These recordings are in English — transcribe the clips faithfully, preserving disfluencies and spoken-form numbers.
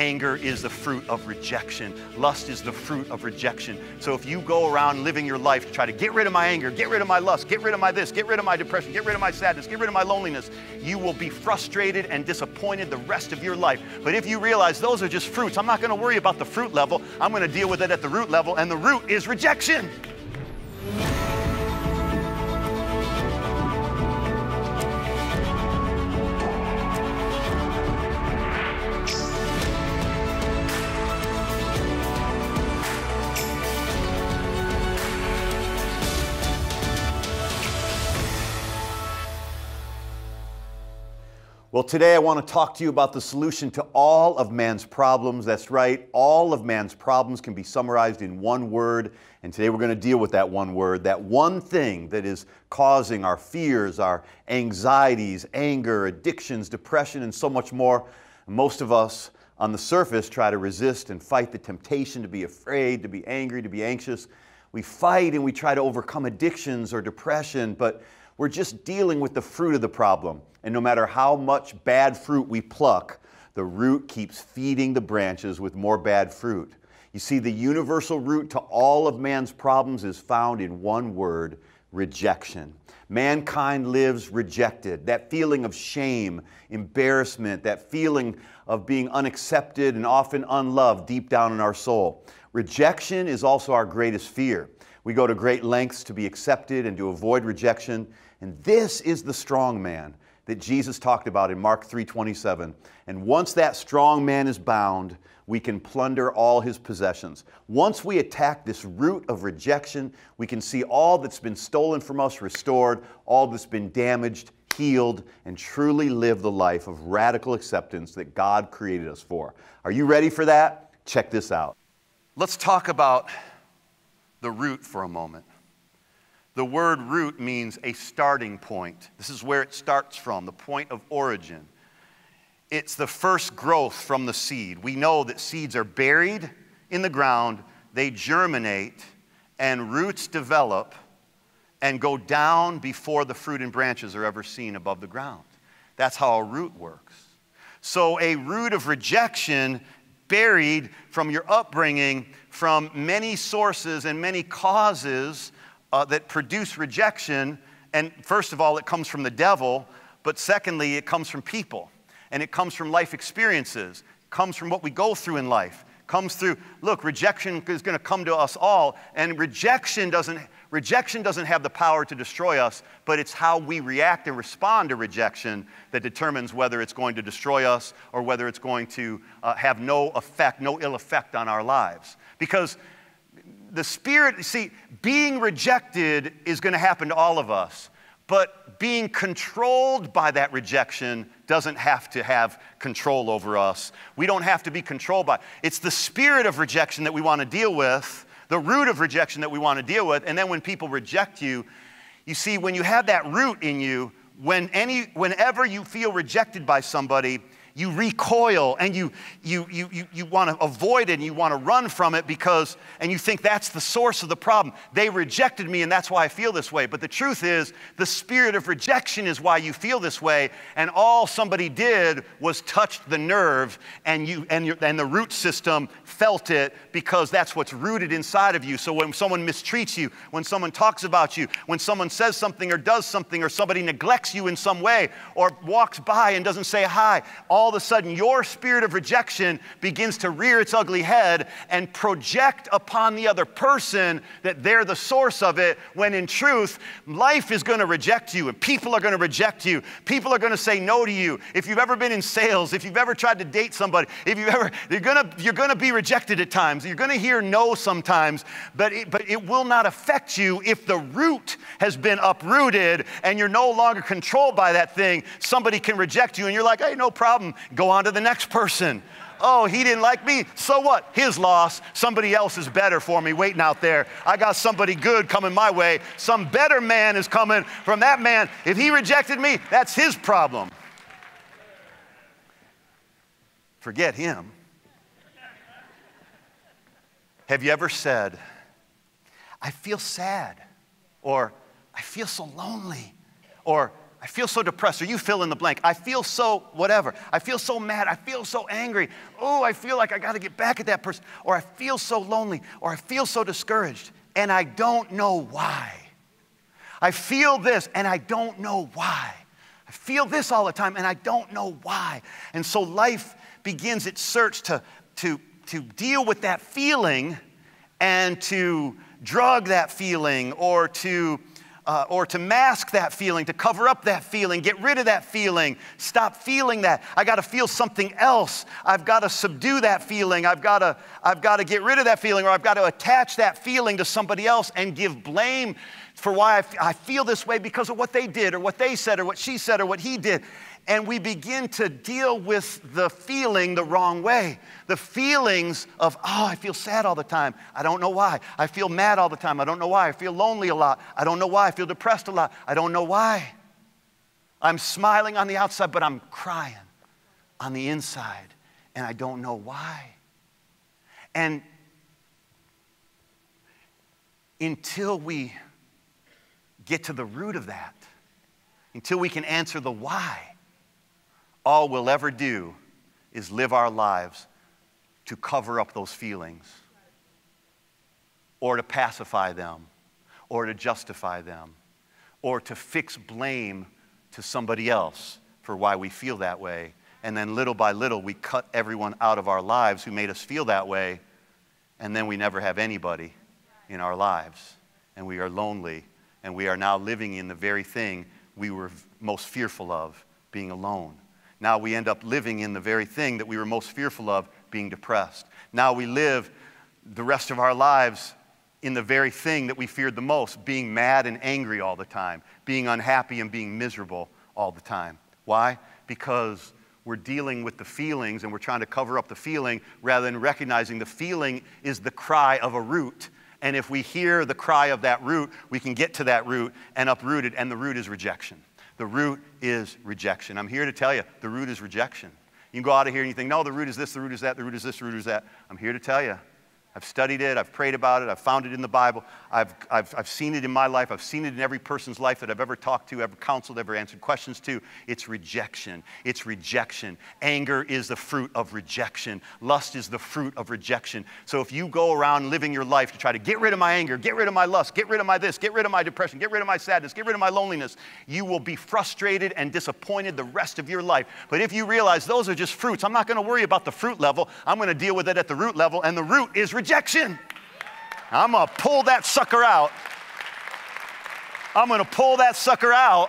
Anger is the fruit of rejection. Lust is the fruit of rejection. So if you go around living your life to try to get rid of my anger, get rid of my lust, get rid of my this, get rid of my depression, get rid of my sadness, get rid of my loneliness, you will be frustrated and disappointed the rest of your life. But if you realize those are just fruits, I'm not going to worry about the fruit level. I'm going to deal with it at the root level, and the root is rejection. Well, today I want to talk to you about the solution to all of man's problems. That's right, all of man's problems can be summarized in one word, and today we're going to deal with that one word, that one thing that is causing our fears, our anxieties, anger, addictions, depression, and so much more. Most of us on the surface try to resist and fight the temptation to be afraid, to be angry, to be anxious. We fight and we try to overcome addictions or depression, but we're just dealing with the fruit of the problem. And no matter how much bad fruit we pluck, the root keeps feeding the branches with more bad fruit. You see, the universal root to all of man's problems is found in one word: rejection. Mankind lives rejected. That feeling of shame, embarrassment, that feeling of being unaccepted and often unloved deep down in our soul. Rejection is also our greatest fear. We go to great lengths to be accepted and to avoid rejection. And this is the strong man that Jesus talked about in Mark three twenty-seven. And once that strong man is bound, we can plunder all his possessions. Once we attack this root of rejection, we can see all that's been stolen from us restored, all that's been damaged healed, and truly live the life of radical acceptance that God created us for. Are you ready for that? Check this out. Let's talk about the root for a moment. The word root means a starting point. This is where it starts from, the point of origin. It's the first growth from the seed. We know that seeds are buried in the ground, they germinate, and roots develop and go down before the fruit and branches are ever seen above the ground. That's how a root works. So a root of rejection, buried from your upbringing, from many sources and many causes uh, that produce rejection. And first of all, it comes from the devil, but secondly, it comes from people, and it comes from life experiences, comes from what we go through in life, comes through, look, rejection is going to come to us all, and rejection doesn't, rejection doesn't have the power to destroy us, but it's how we react and respond to rejection that determines whether it's going to destroy us or whether it's going to uh, have no effect, no ill effect on our lives. Because the spirit, see, being rejected is going to happen to all of us, but being controlled by that rejection doesn't have to have control over us. We don't have to be controlled by it. It's the spirit of rejection that we want to deal with, the root of rejection that we want to deal with. And then when people reject you, you see, when you have that root in you, when any, whenever you feel rejected by somebody, you recoil and you, you, you, you, you want to avoid it and you want to run from it because, and you think that's the source of the problem. They rejected me and that's why I feel this way. But the truth is, the spirit of rejection is why you feel this way, and all somebody did was touched the nerve, and, you, and, your, and the root system felt it because that's what's rooted inside of you. So when someone mistreats you, when someone talks about you, when someone says something or does something, or somebody neglects you in some way or walks by and doesn't say hi, all All of a sudden, your spirit of rejection begins to rear its ugly head and project upon the other person that they're the source of it, when in truth, life is going to reject you, and people are going to reject you. People are going to say no to you. If you've ever been in sales, if you've ever tried to date somebody, if you've ever, you're going to, you're going to be rejected at times. You're going to hear no sometimes, but it, but it will not affect you if the root has been uprooted and you're no longer controlled by that thing. Somebody can reject you, and you're like, hey, no problem. Go on to the next person. Oh, he didn't like me. So what? His loss. Somebody else is better for me waiting out there. I got somebody good coming my way. Some better man is coming from that man. If he rejected me, that's his problem. Forget him. Have you ever said, I feel sad, or I feel so lonely, or I feel so depressed, or you fill in the blank. I feel so whatever. I feel so mad. I feel so angry. Oh, I feel like I got to get back at that person. Or I feel so lonely. Or I feel so discouraged, and I don't know why. I feel this, and I don't know why. I feel this all the time, and I don't know why. And so life begins its search to, to, to deal with that feeling and to drug that feeling or to... Uh, or to mask that feeling, to cover up that feeling, get rid of that feeling, stop feeling that. I got to feel something else. I've got to subdue that feeling. I've got to, I've got to get rid of that feeling, or I've got to attach that feeling to somebody else and give blame for why I, I feel this way because of what they did or what they said or what she said or what he did. And we begin to deal with the feeling the wrong way. The feelings of, oh, I feel sad all the time. I don't know why. I feel mad all the time. I don't know why. I feel lonely a lot. I don't know why. I feel depressed a lot. I don't know why. I'm smiling on the outside, but I'm crying on the inside, and I don't know why. And until we get to the root of that, until we can answer the why, all we'll ever do is live our lives to cover up those feelings or to pacify them or to justify them or to fix blame to somebody else for why we feel that way. And then little by little, we cut everyone out of our lives who made us feel that way, and then we never have anybody in our lives, and we are lonely, and we are now living in the very thing we were most fearful of, being alone. Now we end up living in the very thing that we were most fearful of, being depressed. Now we live the rest of our lives in the very thing that we feared the most, being mad and angry all the time, being unhappy and being miserable all the time. Why? Because we're dealing with the feelings and we're trying to cover up the feeling rather than recognizing the feeling is the cry of a root. And if we hear the cry of that root, we can get to that root and uproot it, and the root is rejection. The root is rejection. I'm here to tell you, the root is rejection. You can go out of here and you think, no, the root is this, the root is that, the root is this, the root is that. I'm here to tell you. I've studied it. I've prayed about it. I've found it in the Bible. I've, I've, I've seen it in my life. I've seen it in every person's life that I've ever talked to, ever counseled, ever answered questions to. It's rejection. It's rejection. Anger is the fruit of rejection. Lust is the fruit of rejection. So if you go around living your life to try to get rid of my anger, get rid of my lust, get rid of my this, get rid of my depression, get rid of my sadness, get rid of my loneliness, you will be frustrated and disappointed the rest of your life. But if you realize those are just fruits, I'm not going to worry about the fruit level. I'm going to deal with it at the root level, and the root is rejection. Rejection. I'm going to pull that sucker out. I'm going to pull that sucker out,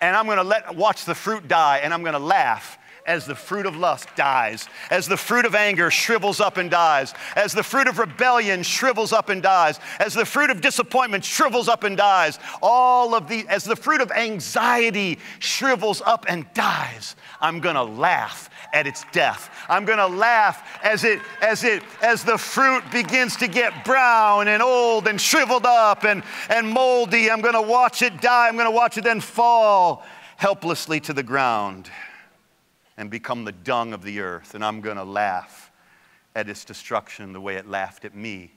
and I'm going to let watch the fruit die, and I'm going to laugh as the fruit of lust dies, as the fruit of anger shrivels up and dies, as the fruit of rebellion shrivels up and dies, as the fruit of disappointment shrivels up and dies, all of the, as the fruit of anxiety shrivels up and dies, I'm going to laugh at its death. I'm going to laugh as it, as it, as the fruit begins to get brown and old and shriveled up and, and moldy. I'm going to watch it die. I'm going to watch it then fall helplessly to the ground and become the dung of the earth. And I'm going to laugh at its destruction the way it laughed at me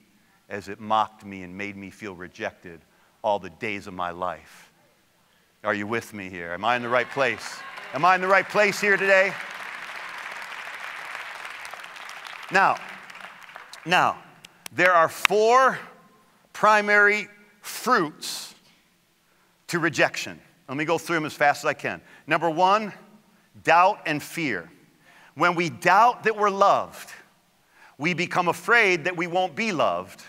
as it mocked me and made me feel rejected all the days of my life. Are you with me here? Am I in the right place? Am I in the right place here today? Now, now, there are four primary fruits to rejection. Let me go through them as fast as I can. Number one, doubt and fear. When we doubt that we're loved, we become afraid that we won't be loved.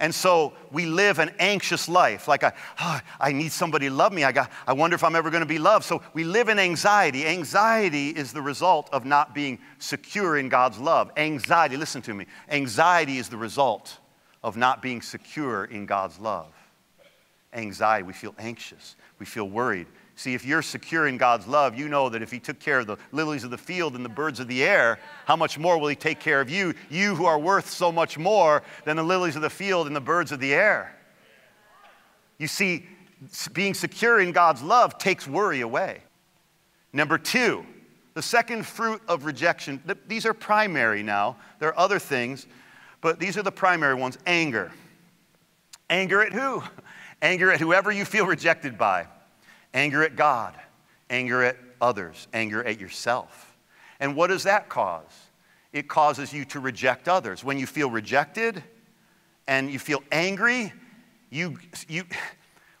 And so we live an anxious life. Like, I, oh, I need somebody to love me. I, got, I wonder if I'm ever going to be loved. So we live in anxiety. Anxiety is the result of not being secure in God's love. Anxiety, listen to me. Anxiety is the result of not being secure in God's love. Anxiety, we feel anxious. We feel worried. See, if you're secure in God's love, you know that if he took care of the lilies of the field and the birds of the air, how much more will he take care of you, you who are worth so much more than the lilies of the field and the birds of the air? You see, being secure in God's love takes worry away. Number two, the second fruit of rejection. These are primary now. There are other things, but these are the primary ones. Anger. Anger at who? Anger at whoever you feel rejected by. Anger at God, anger at others, anger at yourself. And what does that cause? It causes you to reject others. When you feel rejected and you feel angry, you, you,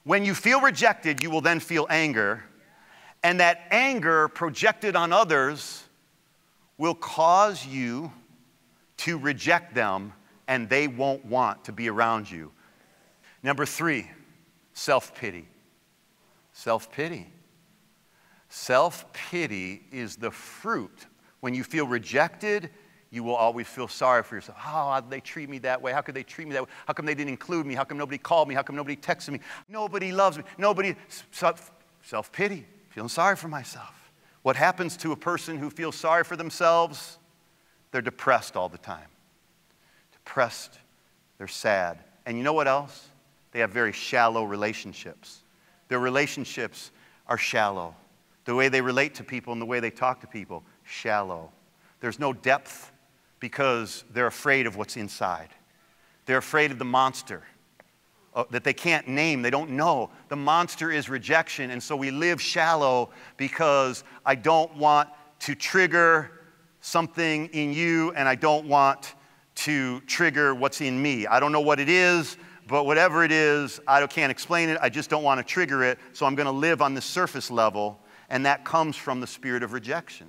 when you feel rejected, you will then feel anger. And that anger projected on others will cause you to reject them, and they won't want to be around you. Number three, self-pity. Self-pity. Self-pity is the fruit. When you feel rejected, you will always feel sorry for yourself. Oh, how did they treat me that way? How could they treat me that way? How come they didn't include me? How come nobody called me? How come nobody texted me? Nobody loves me. Nobody. Self-pity. Feeling sorry for myself. What happens to a person who feels sorry for themselves? They're depressed all the time. Depressed. They're sad. And you know what else? They have very shallow relationships. Their relationships are shallow. The way they relate to people and the way they talk to people, shallow. There's no depth because they're afraid of what's inside. They're afraid of the monster. Uh, that they can't name, they don't know. The monster is rejection, and so we live shallow because I don't want to trigger something in you, and I don't want to trigger what's in me. I don't know what it is, but whatever it is, I can't explain it, I just don't want to trigger it, so I'm going to live on the surface level, and that comes from the spirit of rejection.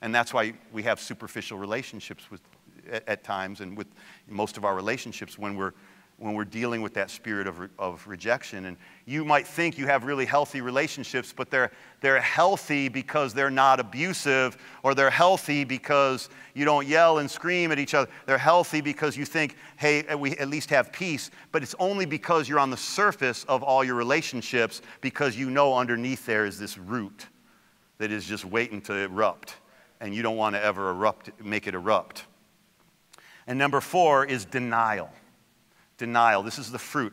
And that's why we have superficial relationships with, at, at times, and with most of our relationships when we're when we're dealing with that spirit of, re of rejection. And you might think you have really healthy relationships, but they're, they're healthy because they're not abusive, or they're healthy because you don't yell and scream at each other. They're healthy because you think, hey, we at least have peace, but it's only because you're on the surface of all your relationships, because you know underneath there is this root that is just waiting to erupt, and you don't want to ever erupt, make it erupt. And number four is denial. Denial. This is the fruit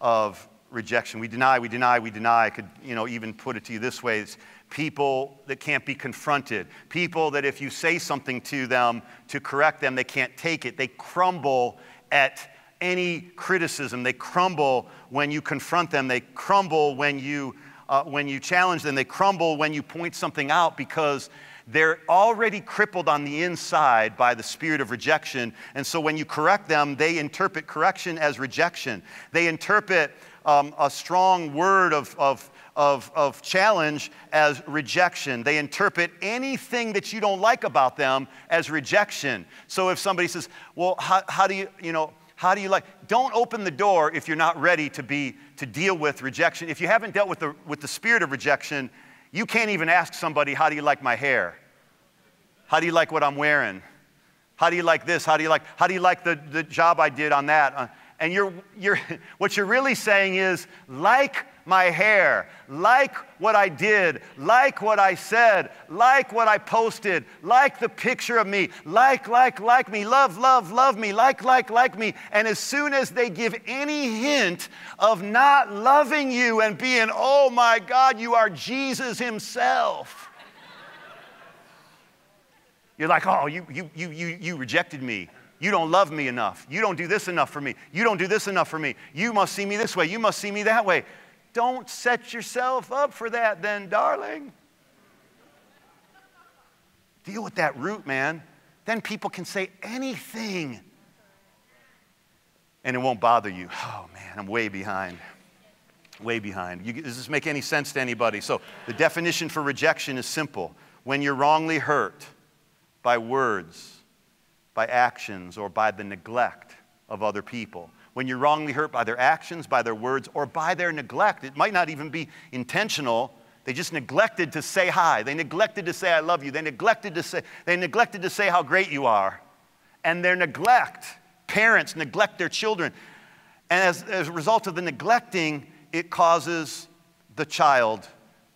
of rejection. We deny, we deny, we deny. I could, you know, even put it to you this way. It's people that can't be confronted. People that if you say something to them to correct them, they can't take it. They crumble at any criticism. They crumble when you confront them. They crumble when you, uh, when you challenge them. They crumble when you point something out, because they're already crippled on the inside by the spirit of rejection. And so when you correct them, they interpret correction as rejection. They interpret um, a strong word of, of, of, of challenge as rejection. They interpret anything that you don't like about them as rejection. So if somebody says, well, how, how do you, you know, how do you like? Don't open the door if you're not ready to, be, to deal with rejection. If you haven't dealt with the, with the spirit of rejection, you can't even ask somebody, how do you like my hair? How do you like what I'm wearing? How do you like this? How do you like, how do you like the, the job I did on that? Uh, and you're, you're, what you're really saying is, like my hair, like what I did, like what I said, like what I posted, like the picture of me, like, like, like me, love, love, love me, like, like, like me. And as soon as they give any hint of not loving you and being, oh my God, you are Jesus himself. You're like, oh, you, you, you, you, you rejected me. You don't love me enough. You don't do this enough for me. You don't do this enough for me. You must see me this way. You must see me that way. Don't set yourself up for that then, darling. Deal with that root, man. Then people can say anything, and it won't bother you. Oh, man, I'm way behind. Way behind. You, does this make any sense to anybody? So the definition for rejection is simple. When you're wrongly hurt by words, by actions, or by the neglect of other people. When you're wrongly hurt by their actions, by their words, or by their neglect. It might not even be intentional. They just neglected to say hi. They neglected to say I love you. They neglected to say, they neglected to say how great you are. And their neglect, parents neglect their children. And as, as a result of the neglecting, it causes the child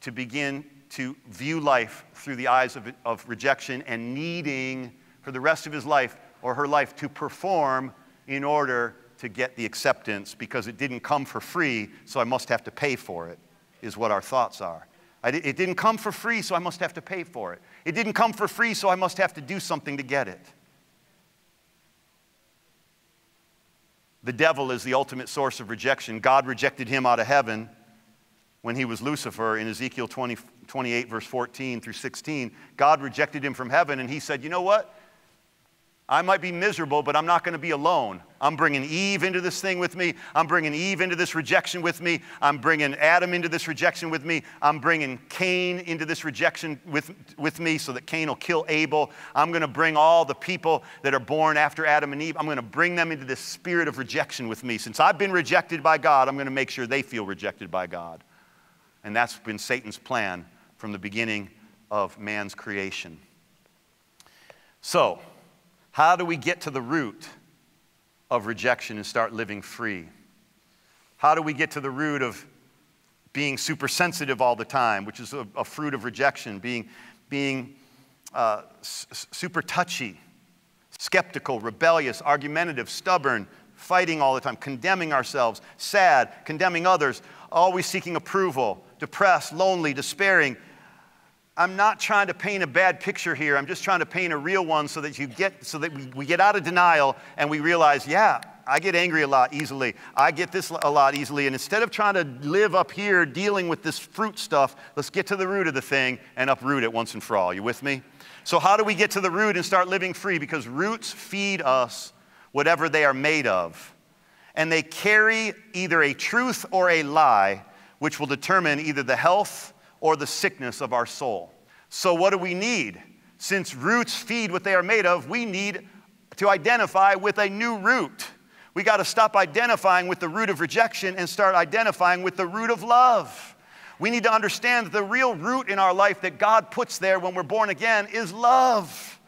to begin to view life through the eyes of, of rejection, and needing for the rest of his life or her life to perform in order to get the acceptance, because it didn't come for free, so I must have to pay for it, is what our thoughts are. I di- it didn't come for free, so I must have to pay for it. It didn't come for free, so I must have to do something to get it. The devil is the ultimate source of rejection. God rejected him out of heaven, when he was Lucifer in Ezekiel twenty, twenty-eight, verse fourteen through sixteen, God rejected him from heaven, and he said, you know what? I might be miserable, but I'm not going to be alone. I'm bringing Eve into this thing with me. I'm bringing Eve into this rejection with me. I'm bringing Adam into this rejection with me. I'm bringing Cain into this rejection with, with me so that Cain will kill Abel. I'm going to bring all the people that are born after Adam and Eve. I'm going to bring them into this spirit of rejection with me. Since I've been rejected by God, I'm going to make sure they feel rejected by God. And that's been Satan's plan from the beginning of man's creation. So, how do we get to the root of rejection and start living free? How do we get to the root of being super sensitive all the time, which is a, a fruit of rejection, being, being uh, super touchy, skeptical, rebellious, argumentative, stubborn, fighting all the time, condemning ourselves, sad, condemning others, always seeking approval, depressed, lonely, despairing? I'm not trying to paint a bad picture here. I'm just trying to paint a real one so that, you get, so that we, we get out of denial and we realize, yeah, I get angry a lot easily. I get this a lot easily. And instead of trying to live up here dealing with this fruit stuff, let's get to the root of the thing and uproot it once and for all. You with me? So how do we get to the root and start living free? Because roots feed us whatever they are made of. And they carry either a truth or a lie, which will determine either the health or the sickness of our soul. So what do we need? Since roots feed what they are made of, we need to identify with a new root. We got to stop identifying with the root of rejection and start identifying with the root of love. We need to understand that the real root in our life that God puts there when we're born again is love.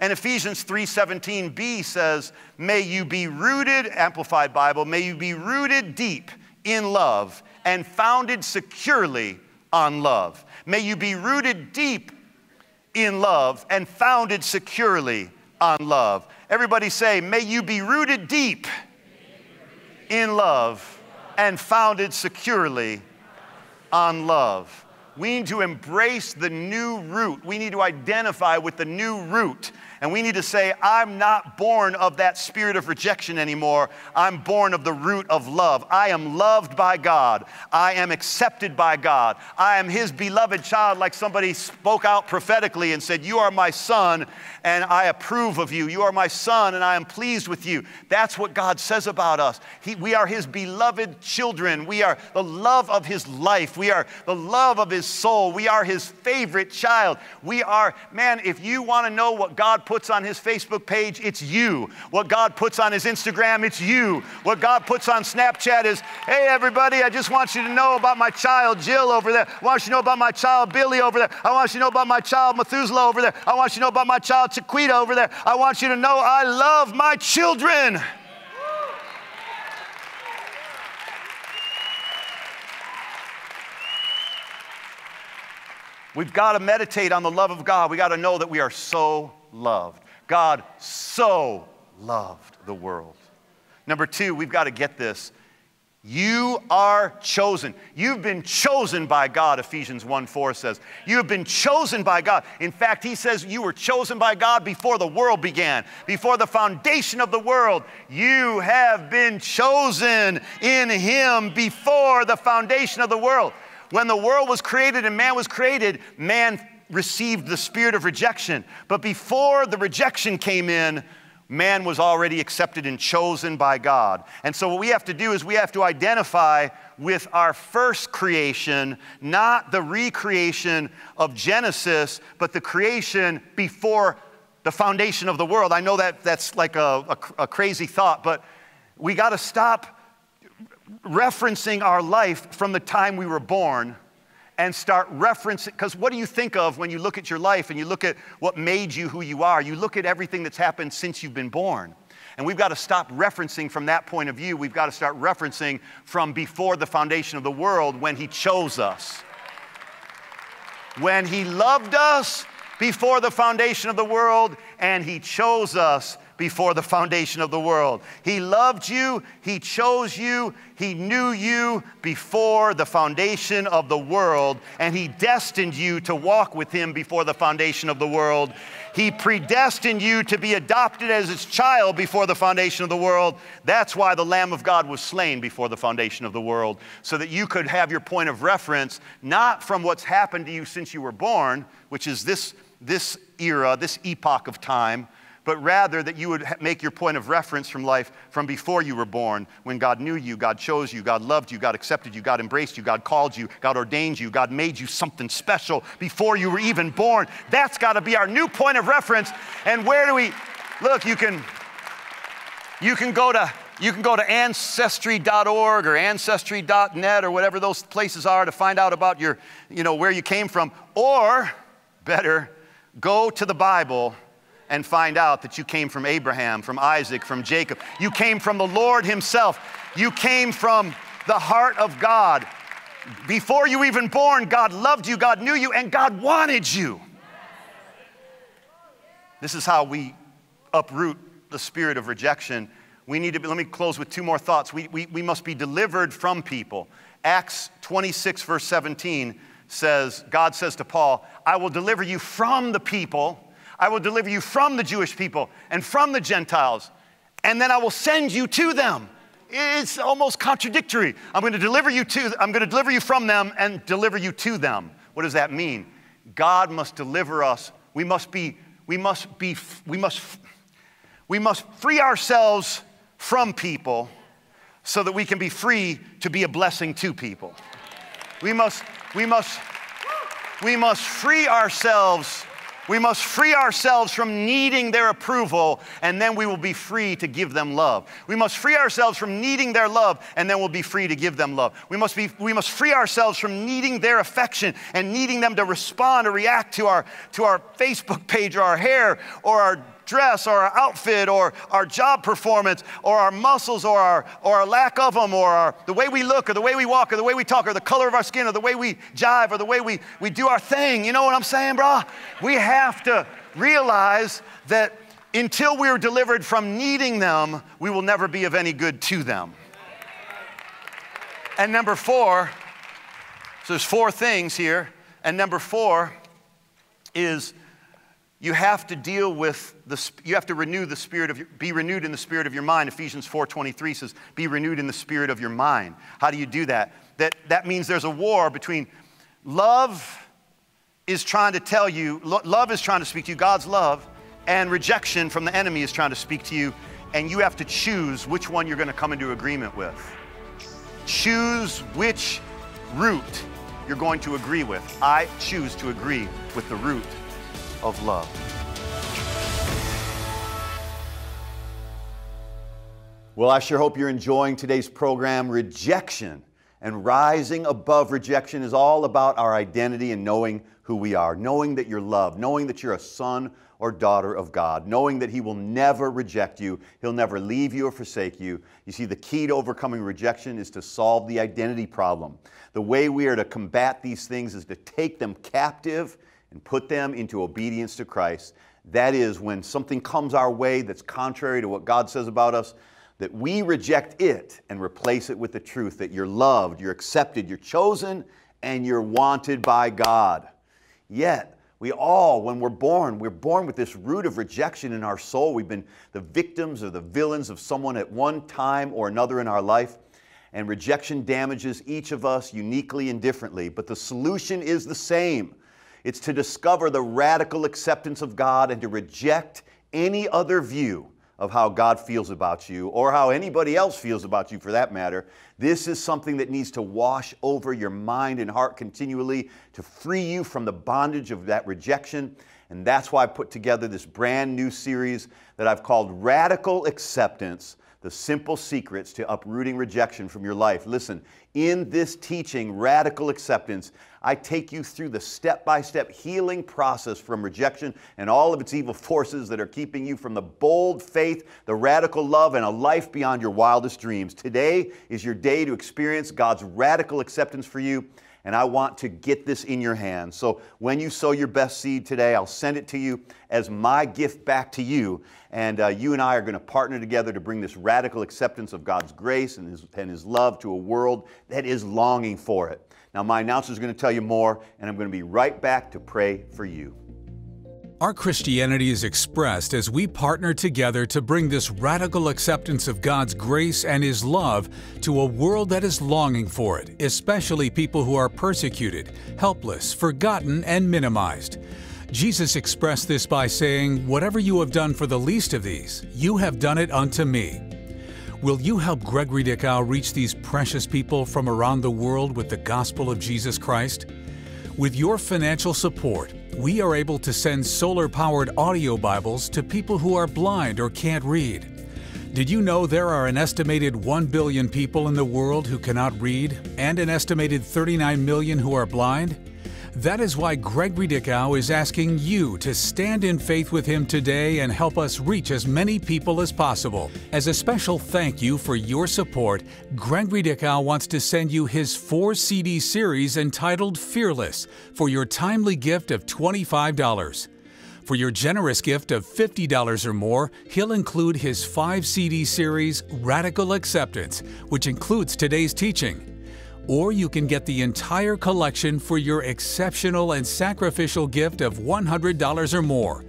And Ephesians three seventeen b says, may you be rooted, Amplified Bible, may you be rooted deep in love and founded securely on love. May you be rooted deep in love and founded securely on love. Everybody say, may you be rooted deep in love and founded securely on love. We need to embrace the new root. We need to identify with the new root. And we need to say, I'm not born of that spirit of rejection anymore. I'm born of the root of love. I am loved by God. I am accepted by God. I am His beloved child, like somebody spoke out prophetically and said, you are my son and I approve of you. You are my son and I am pleased with you. That's what God says about us. He, we are His beloved children. We are the love of His life. We are the love of His soul. We are His favorite child. We are, man, if you want to know what God puts on His Facebook page, it's you. What God puts on His Instagram, it's you. What God puts on Snapchat is, hey everybody, I just want you to know about my child Jill over there. I want you to know about my child Billy over there. I want you to know about my child Methuselah over there. I want you to know about my child Chiquita over there. I want you to know I love my children. We've got to meditate on the love of God. We've got to know that we are so loved. God so loved the world. Number two, we've got to get this. You are chosen. You've been chosen by God, Ephesians one four says. You have been chosen by God. In fact, he says you were chosen by God before the world began, before the foundation of the world. You have been chosen in Him before the foundation of the world. When the world was created and man was created, man received the spirit of rejection. But before the rejection came in, man was already accepted and chosen by God. And so what we have to do is we have to identify with our first creation, not the recreation of Genesis, but the creation before the foundation of the world. I know that that's like a, a, a crazy thought, but we got to stop referencing our life from the time we were born and start referencing, because what do you think of when you look at your life and you look at what made you who you are? You look at everything that's happened since you've been born. And we've got to stop referencing from that point of view. We've got to start referencing from before the foundation of the world, when He chose us. When He loved us before the foundation of the world and He chose us before the foundation of the world. He loved you, He chose you, He knew you before the foundation of the world, and He destined you to walk with Him before the foundation of the world. He predestined you to be adopted as His child before the foundation of the world. That's why the Lamb of God was slain before the foundation of the world, so that you could have your point of reference, not from what's happened to you since you were born, which is this, this era, this epoch of time, but rather that you would make your point of reference from life from before you were born, when God knew you, God chose you, God loved you, God accepted you, God embraced you, God called you, God ordained you, God made you something special before you were even born. That's got to be our new point of reference. And where do we look? You can you can go to you can go to ancestry dot org or ancestry dot net or whatever those places are to find out about your, you know, where you came from, or better, go to the Bible and find out that you came from Abraham, from Isaac, from Jacob. You came from the Lord Himself. You came from the heart of God. Before you even born, God loved you, God knew you, and God wanted you. This is how we uproot the spirit of rejection. We need to be, let me close with two more thoughts. We, we, we must be delivered from people. Acts twenty-six, verse seventeen says, God says to Paul, I will deliver you from the people, I will deliver you from the Jewish people and from the Gentiles, and then I will send you to them. It's almost contradictory. I'm going to deliver you to, I'm going to deliver you from them and deliver you to them. What does that mean? God must deliver us. We must be, we must be, we must, we must free ourselves from people so that we can be free to be a blessing to people. We must, we must, we must free ourselves. We must free ourselves from needing their approval, and then we will be free to give them love. We must free ourselves from needing their love, and then we'll be free to give them love. We must, be, we must free ourselves from needing their affection and needing them to respond or react to our, to our Facebook page or our hair or our dress or our outfit or our job performance or our muscles or our, or our lack of them or our, the way we look or the way we walk or the way we talk or the color of our skin or the way we jive or the way we, we do our thing. You know what I'm saying, bro? We have to realize that until we are delivered from needing them, we will never be of any good to them. And number four, so there's four things here, and number four is you have to deal with the, you have to renew the spirit of your, be renewed in the spirit of your mind. Ephesians four twenty-three says, be renewed in the spirit of your mind. How do you do that? That, that means there's a war between love is trying to tell you, lo, love is trying to speak to you, God's love, and rejection from the enemy is trying to speak to you, and you have to choose which one you're gonna come into agreement with. Choose which route you're going to agree with. I choose to agree with the route of love. Well, I sure hope you're enjoying today's program. Rejection and rising above rejection is all about our identity and knowing who we are, knowing that you're loved, knowing that you're a son or daughter of God, knowing that He will never reject you. He'll never leave you or forsake you. You see, the key to overcoming rejection is to solve the identity problem. The way we are to combat these things is to take them captive and put them into obedience to Christ. That is, when something comes our way that's contrary to what God says about us, that we reject it and replace it with the truth that you're loved, you're accepted, you're chosen, and you're wanted by God. Yet, we all, when we're born, we're born with this root of rejection in our soul. We've been the victims or the villains of someone at one time or another in our life, and rejection damages each of us uniquely and differently, but the solution is the same. It's to discover the radical acceptance of God and to reject any other view of how God feels about you or how anybody else feels about you for that matter. This is something that needs to wash over your mind and heart continually to free you from the bondage of that rejection. And that's why I put together this brand new series that I've called Radical Acceptance, the simple secrets to uprooting rejection from your life. Listen, in this teaching, Radical Acceptance, I take you through the step-by-step healing process from rejection and all of its evil forces that are keeping you from the bold faith, the radical love, and a life beyond your wildest dreams. Today is your day to experience God's radical acceptance for you, and I want to get this in your hands. So when you sow your best seed today, I'll send it to you as my gift back to you, and uh, you and I are going to partner together to bring this radical acceptance of God's grace and His, and His love to a world that is longing for it. Now, my announcer is going to tell you more, and I'm going to be right back to pray for you. Our Christianity is expressed as we partner together to bring this radical acceptance of God's grace and His love to a world that is longing for it, especially people who are persecuted, helpless, forgotten, and minimized. Jesus expressed this by saying, "Whatever you have done for the least of these, you have done it unto me." Will you help Gregory Dickow reach these precious people from around the world with the gospel of Jesus Christ? With your financial support, we are able to send solar-powered audio Bibles to people who are blind or can't read. Did you know there are an estimated one billion people in the world who cannot read and an estimated thirty-nine million who are blind? That is why Gregory Dickow is asking you to stand in faith with him today and help us reach as many people as possible. As a special thank you for your support, Gregory Dickow wants to send you his four C D series entitled Fearless for your timely gift of twenty-five dollars. For your generous gift of fifty dollars or more, he'll include his five C D series Radical Acceptance, which includes today's teaching. Or you can get the entire collection for your exceptional and sacrificial gift of one hundred dollars or more.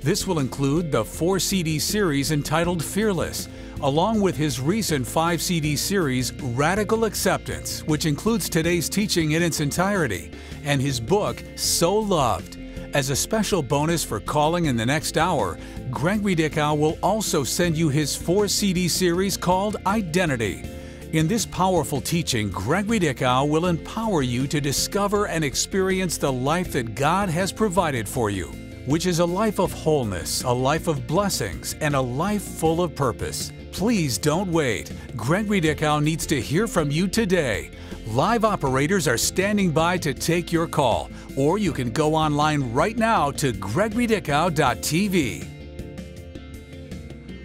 This will include the four C D series entitled Fearless, along with his recent five C D series Radical Acceptance, which includes today's teaching in its entirety, and his book So Loved. As a special bonus for calling in the next hour, Gregory Dickow will also send you his four C D series called Identity. In this powerful teaching, Gregory Dickow will empower you to discover and experience the life that God has provided for you, which is a life of wholeness, a life of blessings, and a life full of purpose. Please don't wait. Gregory Dickow needs to hear from you today. Live operators are standing by to take your call, or you can go online right now to gregory dickow dot T V.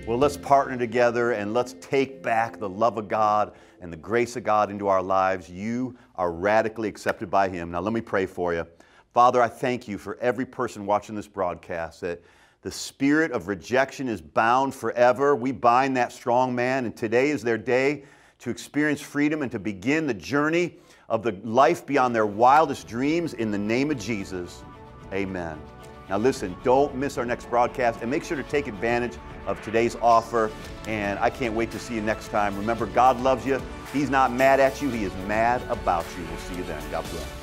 Well, let's partner together and let's take back the love of God and the grace of God into our lives. You are radically accepted by Him. Now, let me pray for you. Father, I thank you for every person watching this broadcast, that the spirit of rejection is bound forever. We bind that strong man, and today is their day to experience freedom and to begin the journey of the life beyond their wildest dreams in the name of Jesus. Amen. Now listen, don't miss our next broadcast, and make sure to take advantage of today's offer, and I can't wait to see you next time. Remember, God loves you. He's not mad at you. He is mad about you. We'll see you then. God bless.